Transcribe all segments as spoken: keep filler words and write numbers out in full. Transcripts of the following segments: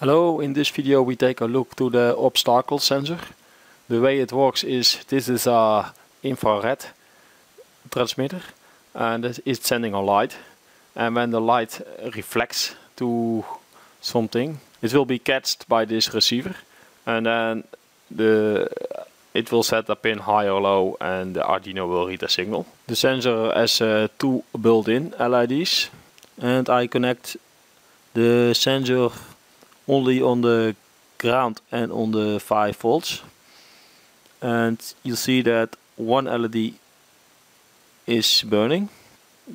Hello, in this video we take a look to the obstacle sensor. The way it works is this is a infrared transmitter and it's sending a light, and when the light reflects to something it will be catched by this receiver, and then the it will set a pin high or low and the Arduino will read a signal. The sensor has uh, two built-in L E Ds, and I connect the sensor only on the ground and on the five volts, and you see that one L E D is burning.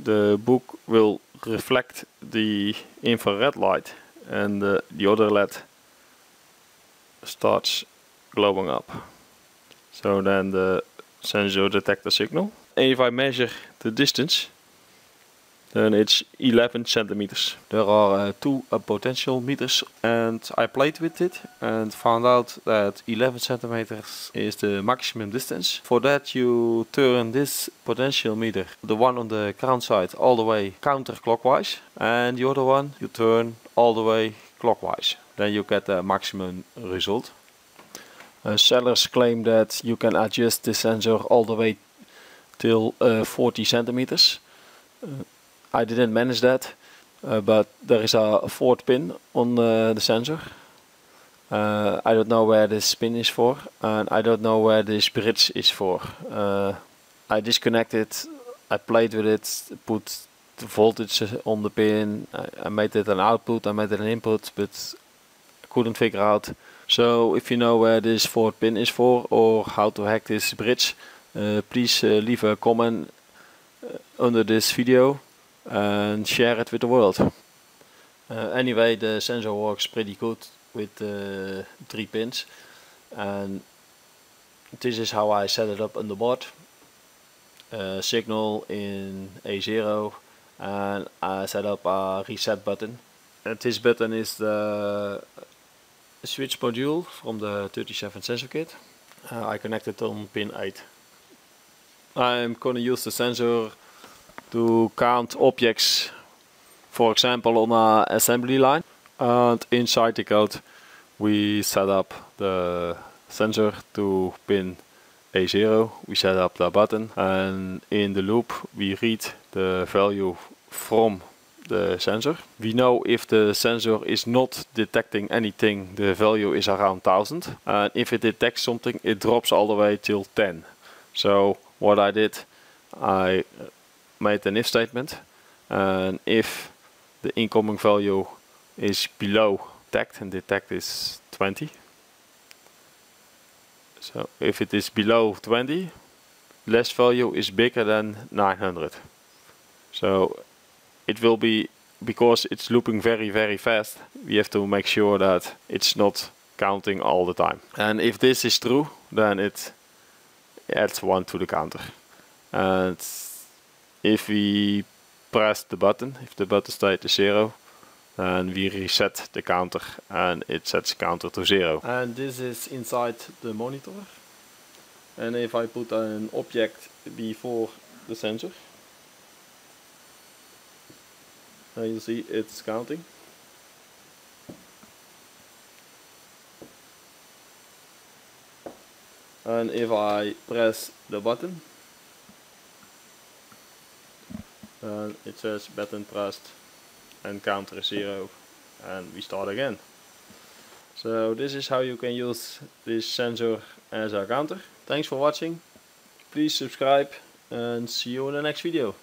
The book will reflect the infrared light and uh, the other L E D starts glowing up. So then the sensor detects the signal. And if I measure the distance, then it's eleven centimeters. There are uh, two uh, potential meters, and I played with it and found out that eleven centimeters is the maximum distance. For that you turn this potential meter, the one on the ground side, all the way counterclockwise, and the other one you turn all the way clockwise. Then you get the maximum result. Uh, sellers claim that you can adjust the sensor all the way till uh, forty centimeters. Uh, I didn't manage that, uh, but there is a fourth pin on uh, the sensor. Uh, I don't know where this pin is for, and I don't know where this bridge is for. Uh, I disconnected, I played with it, put the voltage on the pin, I, I made it an output, I made it an input, but I couldn't figure out. So if you know where this fourth pin is for, or how to hack this bridge, uh, please uh, leave a comment under this video and share it with the world. Uh, anyway, the sensor works pretty good with uh, three pins, and this is how I set it up on the board. Uh, signal in A zero, and I set up a reset button. And this button is the switch module from the thirty-seven sensor kit. Uh, I connect it on pin eight. I'm gonna use the sensor to count objects, for example on an assembly line, and inside the code we set up the sensor to pin A zero, we set up the button, and in the loop we read the value from the sensor. We know if the sensor is not detecting anything, the value is around one thousand, and if it detects something it drops all the way till ten. So what I did, I made an if statement, and if the incoming value is below detect, and detect is twenty, so if it is below twenty, last value is bigger than nine hundred. So it will be, because it's looping very very fast, we have to make sure that it's not counting all the time. And if this is true, then it adds one to the counter, and if we press the button, if the button state is zero, then we reset the counter and it sets counter to zero. And this is inside the monitor, and if I put an object before the sensor, now you see it's counting. And if I press the button, and it says button pressed and counter is zero, and we start again. So this is how you can use this sensor as a counter. Thanks for watching, please subscribe, and see you in the next video.